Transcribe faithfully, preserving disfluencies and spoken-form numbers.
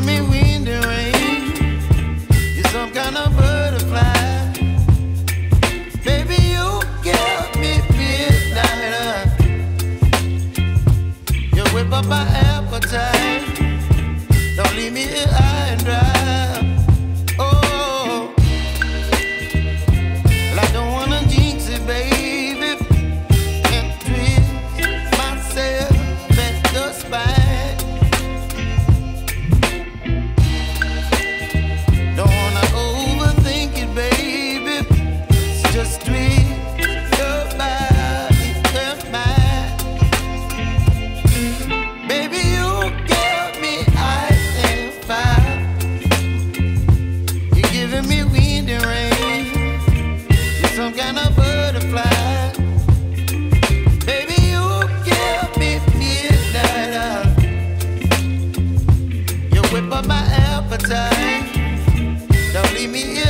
give me wind and rain. You're some kind of butterfly. Baby, you give me midnight. You whip up my appetite. Don't leave me here high and dry. Don't leave me here.